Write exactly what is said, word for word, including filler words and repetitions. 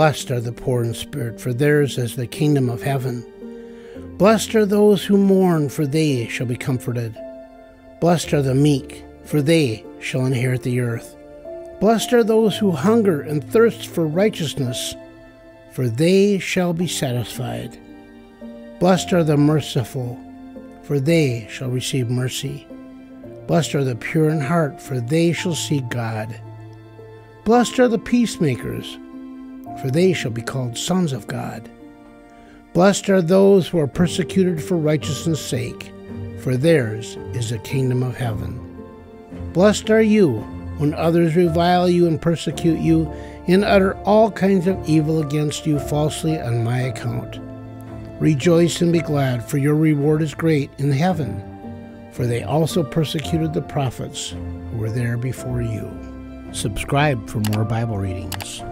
Blessed are the poor in spirit, for theirs is the kingdom of heaven. Blessed are those who mourn, for they shall be comforted. Blessed are the meek, for they shall inherit the earth. Blessed are those who hunger and thirst for righteousness, for they shall be satisfied. Blessed are the merciful, for they shall receive mercy. Blessed are the pure in heart, for they shall see God. Blessed are the peacemakers, for they shall be called sons of God. Blessed are those who are persecuted for righteousness' sake, for theirs is the kingdom of heaven. Blessed are you when others revile you and persecute you, and utter all kinds of evil against you falsely on my account. Rejoice and be glad, for your reward is great in heaven, for they also persecuted the prophets who were there before you. Subscribe for more Bible readings.